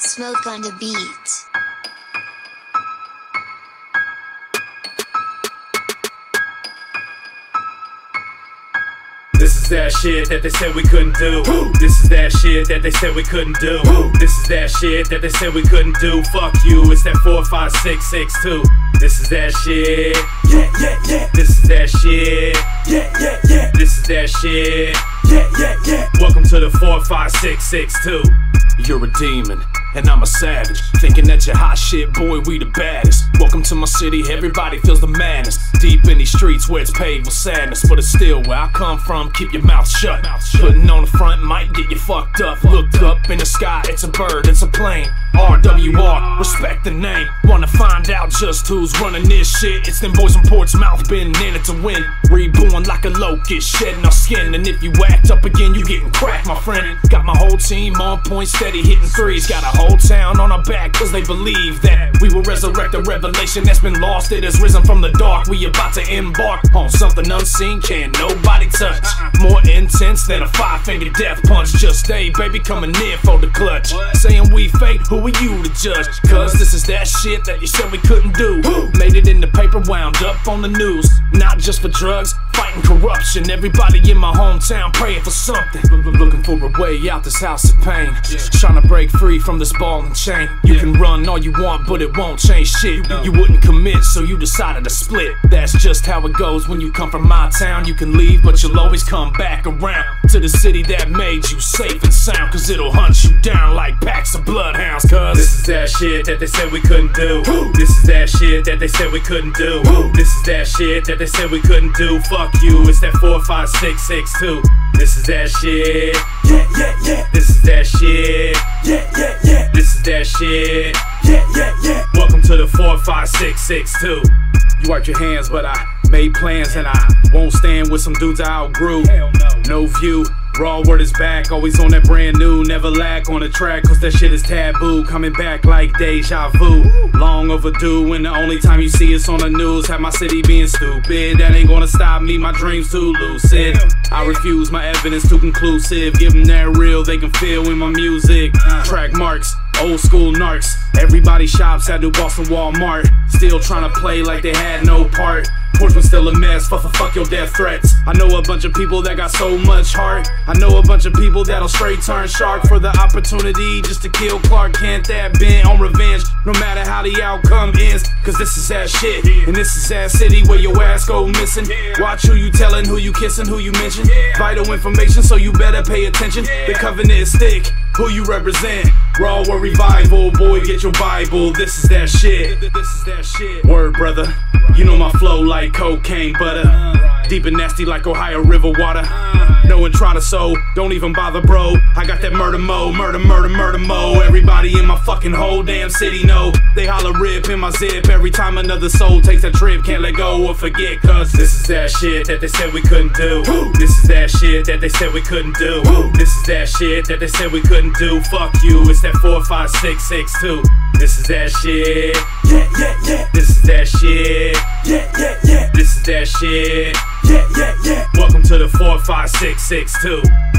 white smoke on the beat. This is that shit that they said we couldn't do. This is that shit that they said we couldn't do. This is that shit that they said we couldn't do. Fuck you, it's that 4, 5, 6, 6, 2. This is that shit. Yeah, yeah, yeah. This is that shit. Yeah, yeah, yeah. This is that shit. Yeah, yeah, yeah. Welcome to the 4, 5, 6, 6, 2. You're a demon, and I'm a savage. Thinking that you're hot shit, boy, we the baddest. Welcome to my city, everybody feels the madness. Deep in these streets where it's paved with sadness. But it's still where I come from, keep your mouth shut. Putting on the front might get you fucked up. Look up in the sky, it's a bird, it's a plane. RWR, respect the name. Wanna find out just who's running this shit? It's them boys from Portsmouth, been in it to win. Reborn like a locust, shedding our skin. And if you act up again, you getting cracked, my friend. Got my whole team on point, steady hitting threes. Got a whole town on our back, cause they believe that we will resurrect a revelation that's been lost. It has risen from the dark. We about to embark on something unseen, can nobody touch. More intense than a 5-finger death punch. Just stay, baby, coming in for the clutch. Saying we fake, who are you to judge? Cause this is that shit that you said we couldn't do. Made it in the paper, wound up on the news. Not just for drugs, fighting corruption. Everybody in my hometown praying for something. Looking for a way out this house of pain. Trying to break free from this ball and chain. You can run all you want, but it won't change shit. You wouldn't commit, so you decided to split. That's just how it goes when you come from my town. You can leave, but you'll always come back around to the city that made you safe and sound. Cause it'll hunt you down like packs of bloodhounds. Cause this is that shit that they said we couldn't do. This is that shit that they said we couldn't do. This is that shit that they said we couldn't do. Fuck you, it's that 4, 5, 6, 6, 2. This is that shit. Yeah, yeah, yeah. This is that shit. Yeah, yeah, yeah. This is that shit. Yeah, yeah, yeah. Welcome to the 4, 5, 6, 6, 2. You wiped your hands, but I made plans, and I won't stand with some dudes I outgrew. Hell no. No view. Raw Word is back, always on that brand new. Never lack on the track, cause that shit is taboo. Coming back like deja vu, long overdue. And the only time you see us on the news, have my city being stupid. That ain't gonna stop me, my dreams too lucid. I refuse, my evidence too conclusive. Give them that real, they can feel in my music. Track marks, old school narcs. Everybody shops at New Boston Walmart. Still trying to play like they had no part. Portsmouth still a mess, fuck your death threats. I know a bunch of people that got so much heart. I know a bunch of people that'll straight turn shark for the opportunity just to kill Clark Kent. That bent on revenge, no matter how the outcome ends. Cause this is that shit, and this is that city where your ass go missing. Watch who you telling, who you kissing, who you mention. Vital information, so you better pay attention. The covenant is thick, who you represent. Raw Word Revival, boy, get your Bible. This is that shit. This is that shit. Word, brother. You know my flow like cocaine butter. Deep and nasty like Ohio river water. No one try to sow, don't even bother, bro. I got that murder mo, murder, murder, murder mo. Everybody in my fucking whole damn city know. They holler rip in my zip every time another soul takes a trip. Can't let go or forget, cause this is that shit that they said we couldn't do. This is that shit that they said we couldn't do. This is that shit that they said we couldn't do. Fuck you, it's that 4, 5, 6, 6, 2. This is that shit. Yeah, yeah, yeah. This is that shit. Yeah, yeah, yeah. This is that shit. Yeah, yeah, yeah. Welcome to the 4, 5, 6, 6, 2.